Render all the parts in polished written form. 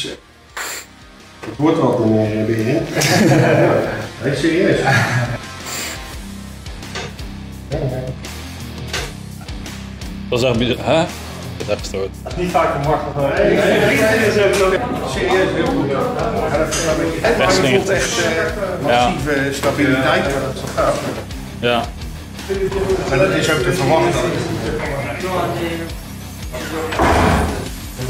shit. We're not the long one being. Actually, Dat was echt bijzonder. Huh? Dat is toch? Dat is niet vaak gemakkelijk. Serieus, heel goed. Het voelt echt massieve stabiliteit. Ja. Maar dat is ook te verwachten. Misschien. Het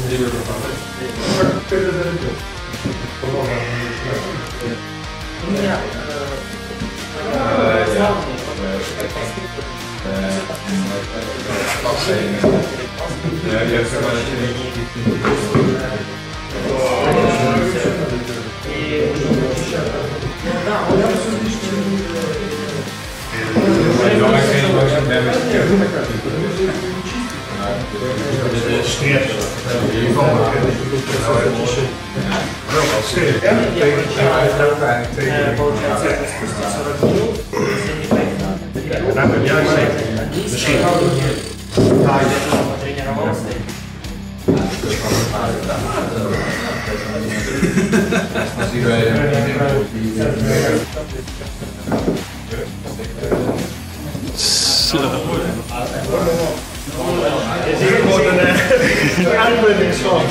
is hier gewoon een uitbundingsvorm.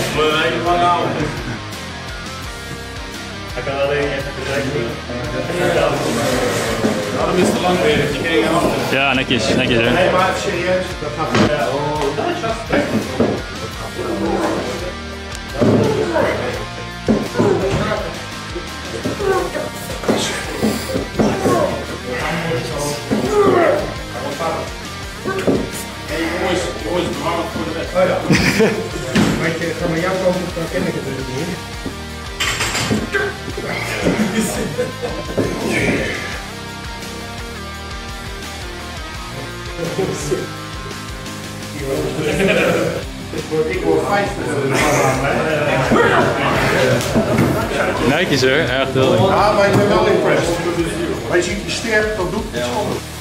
Hij kan alleen even bedenken. Dat is te lang weer, dat je ging af. Ja, netjes, netjes. Nee, maar serieus, dat gaat niet. Dat is wat. Hey jongens, jongens, bewaard voor de rest. Oh ja. Weet je, ga maar jou komen, dan ken ik het dus niet. Ik word 50 netjes hoor, echt heel. Ah, maar ik ben wel impressed. Als je sterft, dan doet het iets anders.